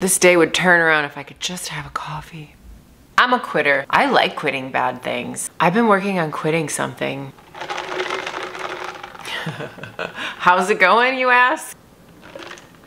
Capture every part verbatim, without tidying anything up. This day would turn around if I could just have a coffee. I'm a quitter. I like quitting bad things. I've been working on quitting something. How's it going, you ask?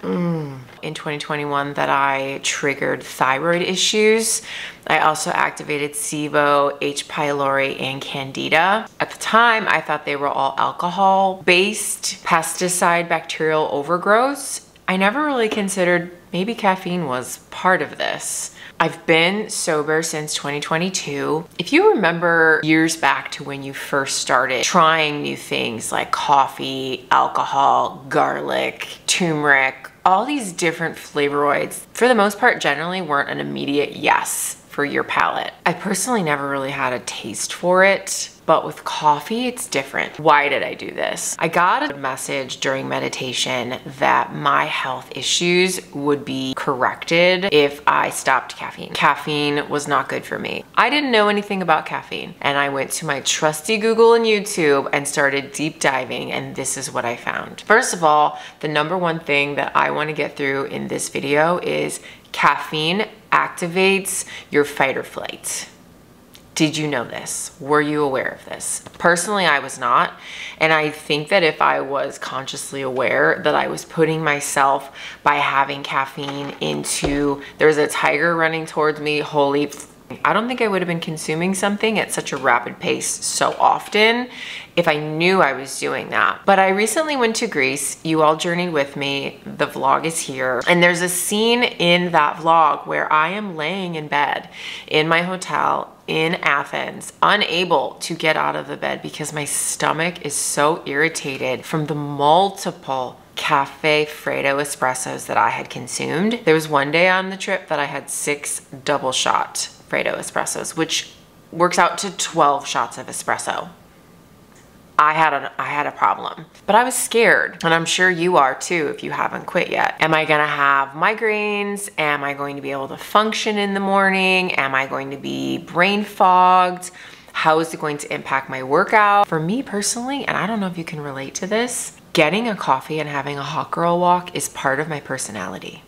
Mm. In twenty twenty-one that I triggered thyroid issues. I also activated SIBO, H. pylori, and candida. At the time, I thought they were all alcohol-based, pesticide, bacterial overgrowths. I never really considered maybe caffeine was part of this. I've been sober since twenty twenty-two. If you remember years back to when you first started trying new things like coffee, alcohol, garlic, turmeric, all these different flavonoids, for the most part, generally weren't an immediate yes for your palate. I personally never really had a taste for it, but with coffee, it's different. Why did I do this? I got a message during meditation that my health issues would be corrected if I stopped caffeine. Caffeine was not good for me. I didn't know anything about caffeine, and I went to my trusty Google and YouTube and started deep diving, and this is what I found. First of all, the number one thing that I want to get through in this video is caffeine activates your fight or flight. Did you know this? Were you aware of this? Personally, I was not. And I think that if I was consciously aware that I was putting myself by having caffeine into, there's a tiger running towards me, holy, I don't think I would have been consuming something at such a rapid pace so often if I knew I was doing that. But I recently went to Greece. You all journeyed with me. The vlog is here. And there's a scene in that vlog where I am laying in bed in my hotel in Athens, unable to get out of the bed because my stomach is so irritated from the multiple Cafe Fredo espressos that I had consumed. There was one day on the trip that I had six double shot Fredo espressos, which works out to twelve shots of espresso. I had, a, I had a problem, but I was scared, and I'm sure you are too if you haven't quit yet. Am I gonna have migraines? Am I going to be able to function in the morning? Am I going to be brain fogged? How is it going to impact my workout? For me personally, and I don't know if you can relate to this, getting a coffee and having a hot girl walk is part of my personality.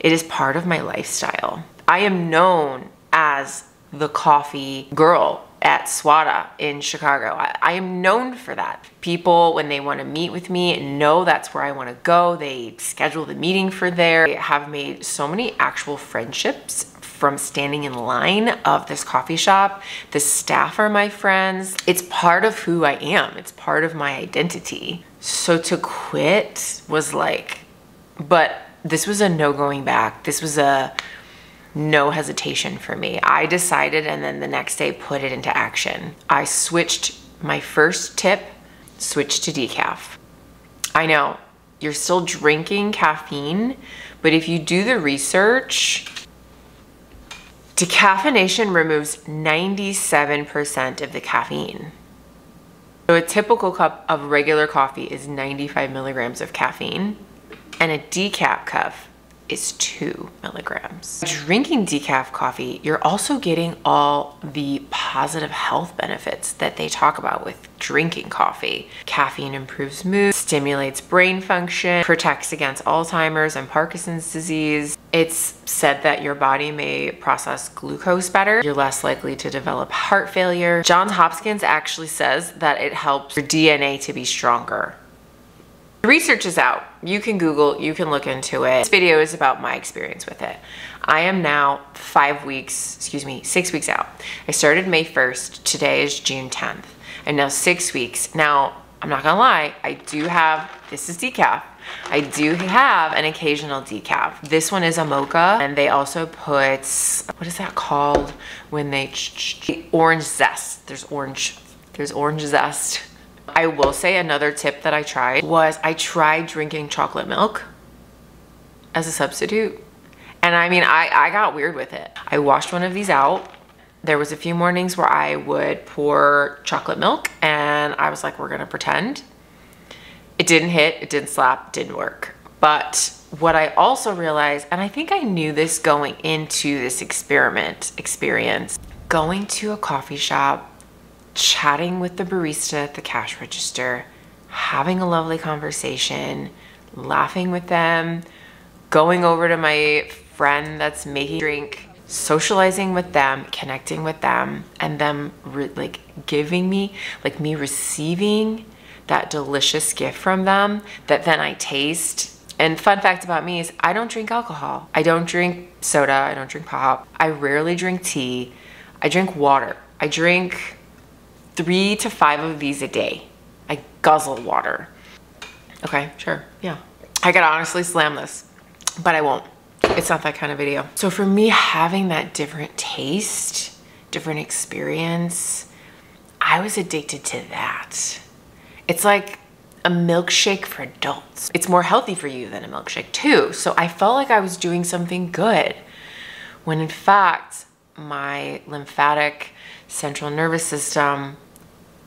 It is part of my lifestyle. I am known as the coffee girl at Swada in Chicago. I, I am known for that. People, when they want to meet with me, know that's where I want to go. They schedule the meeting for there. I have made so many actual friendships from standing in line of this coffee shop. The staff are my friends. It's part of who I am. It's part of my identity. So to quit was like, but this was a no going back. This was a no hesitation for me. I decided, and then the next day put it into action. I switched my first tip, switched to decaf. I know you're still drinking caffeine, but if you do the research, decaffeination removes ninety-seven percent of the caffeine. So a typical cup of regular coffee is ninety-five milligrams of caffeine, and a decaf cup is two milligrams. Drinking decaf coffee, you're also getting all the positive health benefits that they talk about with drinking coffee. Caffeine improves mood, stimulates brain function, protects against Alzheimer's and Parkinson's disease. It's said that your body may process glucose better. You're less likely to develop heart failure. Johns Hopkins actually says that it helps your D N A to be stronger. The research is out. You can Google, you can look into it. This video is about my experience with it. I am now five weeks, excuse me, six weeks out. I started May first, today is June tenth. I'm now six weeks. Now, I'm not gonna lie, I do have, this is decaf. I do have an occasional decaf. This one is a mocha, and they also put, what is that called? When they, orange zest, there's orange, there's orange zest. I will say another tip that I tried was I tried drinking chocolate milk as a substitute. And I mean, I, I got weird with it. I washed one of these out. There was a few mornings where I would pour chocolate milk, and I was like, we're gonna pretend. It didn't hit, it didn't slap, it didn't work. But what I also realized, and I think I knew this going into this experiment, experience, going to a coffee shop, chatting with the barista at the cash register, having a lovely conversation, laughing with them, going over to my friend that's making drink, socializing with them, connecting with them, and them re like giving me, like me receiving that delicious gift from them that then I taste. And fun fact about me is I don't drink alcohol. I don't drink soda, I don't drink pop. I rarely drink tea. I drink water. I drink three to five of these a day. I guzzle water. Okay, sure, yeah. I could honestly slam this, but I won't. It's not that kind of video. So for me, having that different taste, different experience, I was addicted to that. It's like a milkshake for adults. It's more healthy for you than a milkshake too. So I felt like I was doing something good when in fact, my lymphatic central nervous system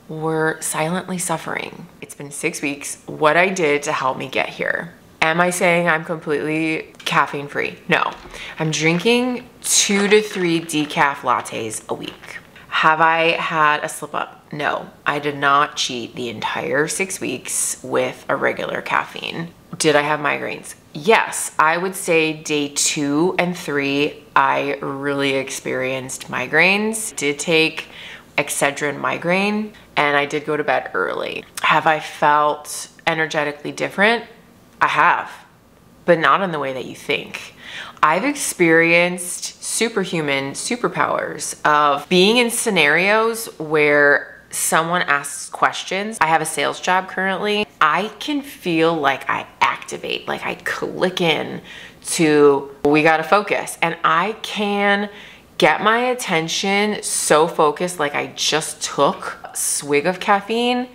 were silently suffering. It's been six weeks. What I did to help me get here. Am I saying I'm completely caffeine free? No. I'm drinking two to three decaf lattes a week. Have I had a slip up? No. I did not cheat the entire six weeks with a regular caffeine. Did I have migraines? Yes. I would say day two and three, I really experienced migraines. Did take Excedrin migraine and I did go to bed early. Have I felt energetically different? I have, but not in the way that you think. I've experienced superhuman superpowers of being in scenarios where someone asks questions. I have a sales job currently. I can feel like I activate, like I click in to, we gotta focus. And I can get my attention so focused, like I just took a swig of caffeine,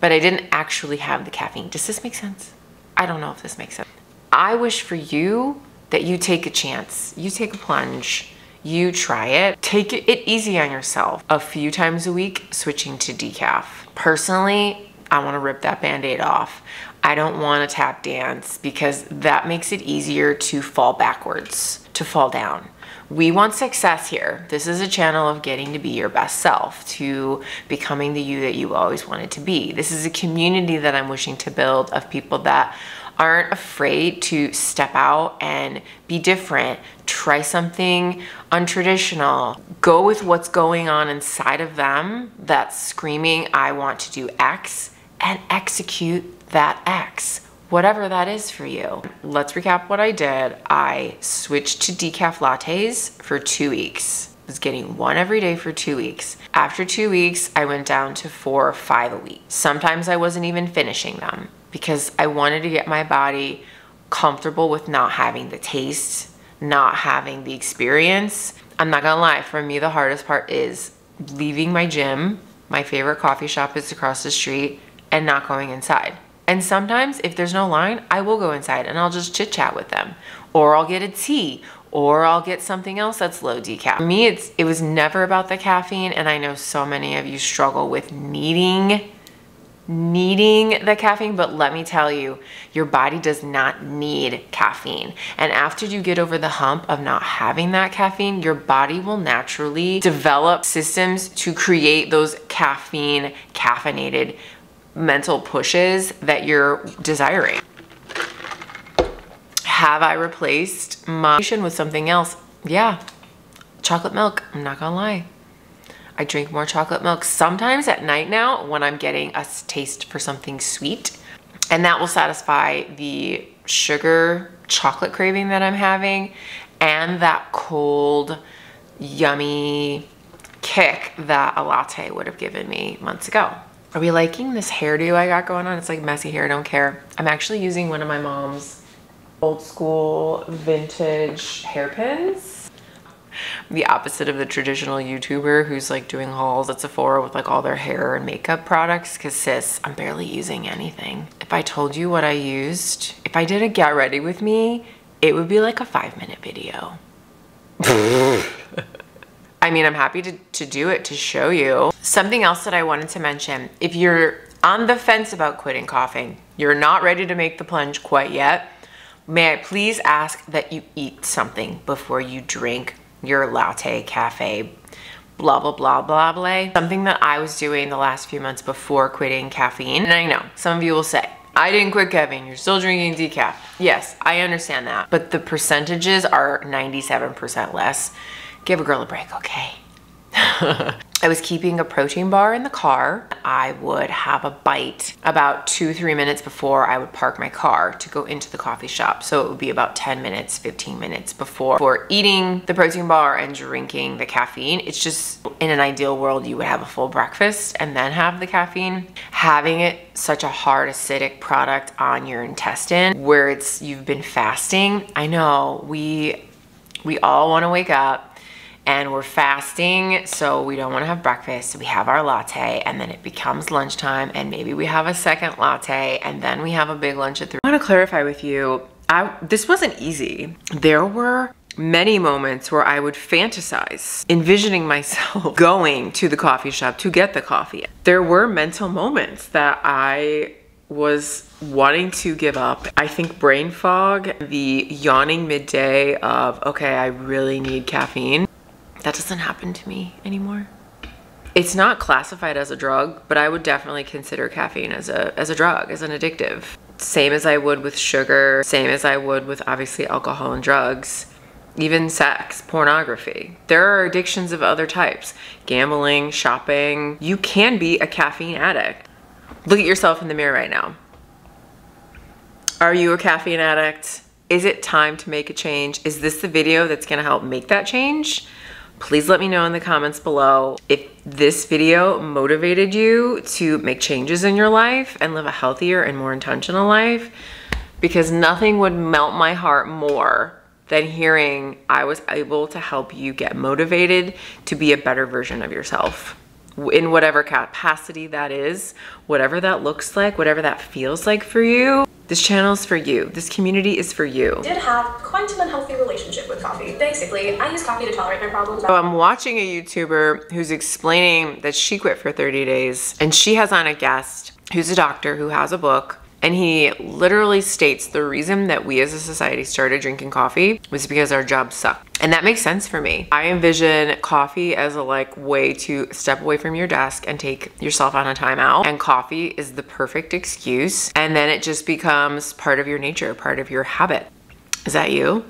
but I didn't actually have the caffeine. Does this make sense? I don't know if this makes sense. I wish for you that you take a chance, you take a plunge, you try it, take it easy on yourself. A few times a week, switching to decaf. Personally, I wanna rip that Band-Aid off. I don't wanna tap dance because that makes it easier to fall backwards, to fall down. We want success here. This is a channel of getting to be your best self, to becoming the you that you always wanted to be. This is a community that I'm wishing to build of people that aren't afraid to step out and be different, try something untraditional, go with what's going on inside of them that's screaming, I want to do X, and execute that X. Whatever that is for you. Let's recap what I did. I switched to decaf lattes for two weeks. I was getting one every day for two weeks. After two weeks, I went down to four or five a week. Sometimes I wasn't even finishing them because I wanted to get my body comfortable with not having the taste, not having the experience. I'm not gonna lie, for me, the hardest part is leaving my gym. My favorite coffee shop is across the street and not going inside. And sometimes if there's no line, I will go inside and I'll just chit chat with them, or I'll get a tea, or I'll get something else that's low decaf. For me, it's, it was never about the caffeine. And I know so many of you struggle with needing, needing the caffeine, but let me tell you, your body does not need caffeine. And after you get over the hump of not having that caffeine, your body will naturally develop systems to create those caffeine, caffeinated mental pushes that you're desiring. Have I replaced my nutrition with something else? Yeah, chocolate milk, I'm not gonna lie. I drink more chocolate milk sometimes at night now when I'm getting a taste for something sweet, and that will satisfy the sugar chocolate craving that I'm having and that cold, yummy kick that a latte would have given me months ago. Are we liking this hairdo I got going on? It's like messy hair, don't care. I'm actually using one of my mom's old school vintage hairpins. The opposite of the traditional YouTuber who's like doing hauls at Sephora with like all their hair and makeup products, cause sis, I'm barely using anything. If I told you what I used, if I did a get ready with me, it would be like a five minute video. I mean, I'm happy to, to do it to show you. Something else that I wanted to mention, if you're on the fence about quitting coughing, you're not ready to make the plunge quite yet, may I please ask that you eat something before you drink your latte, cafe, blah, blah, blah, blah, blah. Something that I was doing the last few months before quitting caffeine, and I know some of you will say, I didn't quit caffeine. You're still drinking decaf. Yes, I understand that. But the percentages are ninety-seven percent less. Give a girl a break, okay? I was keeping a protein bar in the car. I would have a bite about two, three minutes before I would park my car to go into the coffee shop. So it would be about ten minutes, fifteen minutes before, before eating the protein bar and drinking the caffeine. It's just, in an ideal world, you would have a full breakfast and then have the caffeine. Having it such a hard acidic product on your intestine where it's, you've been fasting. I know we, we all wanna wake up and we're fasting, so we don't want to have breakfast. We have our latte, and then it becomes lunchtime, and maybe we have a second latte, and then we have a big lunch at three. I want to clarify with you, I, this wasn't easy. There were many moments where I would fantasize, envisioning myself going to the coffee shop to get the coffee. There were mental moments that I was wanting to give up. I think brain fog, the yawning midday of, okay, I really need caffeine. That doesn't happen to me anymore. It's not classified as a drug, but I would definitely consider caffeine as a, as a drug, as an addictive. Same as I would with sugar, same as I would with obviously alcohol and drugs, even sex, pornography. There are addictions of other types, gambling, shopping. You can be a caffeine addict. Look at yourself in the mirror right now. Are you a caffeine addict? Is it time to make a change? Is this the video that's gonna help make that change? Please let me know in the comments below if this video motivated you to make changes in your life and live a healthier and more intentional life, because nothing would melt my heart more than hearing I was able to help you get motivated to be a better version of yourself in whatever capacity that is, whatever that looks like, whatever that feels like for you. This channel is for you. This community is for you. I did have quite an unhealthy relationship with coffee. Basically, I use coffee to tolerate my problems. So I'm watching a YouTuber who's explaining that she quit for thirty days, and she has on a guest who's a doctor who has a book, and he literally states the reason that we as a society started drinking coffee was because our jobs sucked. And that makes sense for me. I envision coffee as a like way to step away from your desk and take yourself on a timeout. And coffee is the perfect excuse. And then it just becomes part of your nature, part of your habit. Is that you?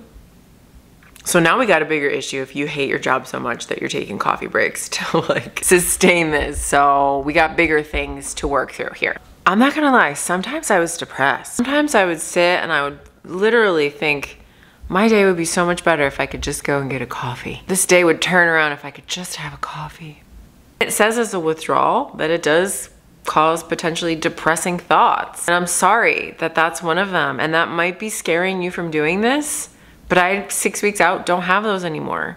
So now we got a bigger issue if you hate your job so much that you're taking coffee breaks to like sustain this. So we got bigger things to work through here. I'm not gonna lie, sometimes I was depressed. Sometimes I would sit and I would literally think, my day would be so much better if I could just go and get a coffee. This day would turn around if I could just have a coffee. It says as a withdrawal that it does cause potentially depressing thoughts. And I'm sorry that that's one of them. And that might be scaring you from doing this, but I, six weeks out, don't have those anymore.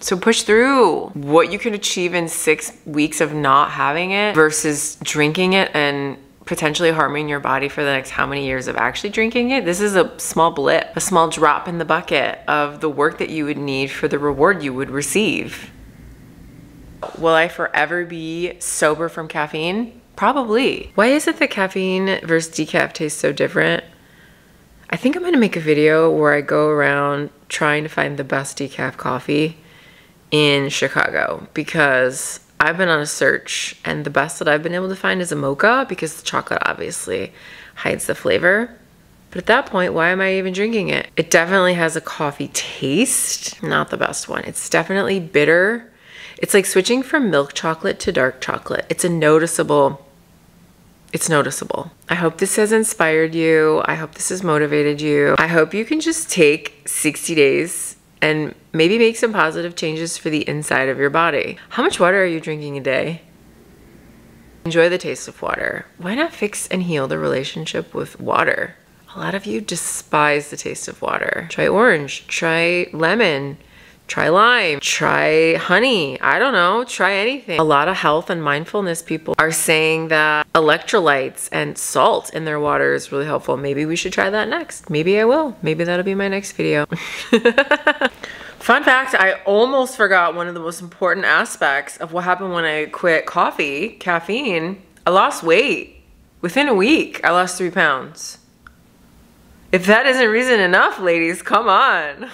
So push through. What you can achieve in six weeks of not having it versus drinking it and potentially harming your body for the next how many years of actually drinking it. This is a small blip, a small drop in the bucket of the work that you would need for the reward you would receive. Will I forever be sober from caffeine? Probably. Why is it that caffeine versus decaf tastes so different? I think I'm gonna make a video where I go around trying to find the best decaf coffee in Chicago, because I've been on a search and the best that I've been able to find is a mocha, because the chocolate obviously hides the flavor. But at that point, why am I even drinking it? It definitely has a coffee taste, not the best one. It's definitely bitter. It's like switching from milk chocolate to dark chocolate. It's a noticeable, it's noticeable. I hope this has inspired you. I hope this has motivated you. I hope you can just take sixty days and maybe make some positive changes for the inside of your body. How much water are you drinking a day? Enjoy the taste of water. Why not fix and heal the relationship with water? A lot of you despise the taste of water. Try orange, try lemon, try lime, try honey, I don't know, try anything. A lot of health and mindfulness people are saying that electrolytes and salt in their water is really helpful. Maybe we should try that next. Maybe I will. Maybe that'll be my next video. Fun fact, I almost forgot one of the most important aspects of what happened when I quit coffee, caffeine. I lost weight. Within a week, I lost three pounds. If that isn't reason enough, ladies, come on.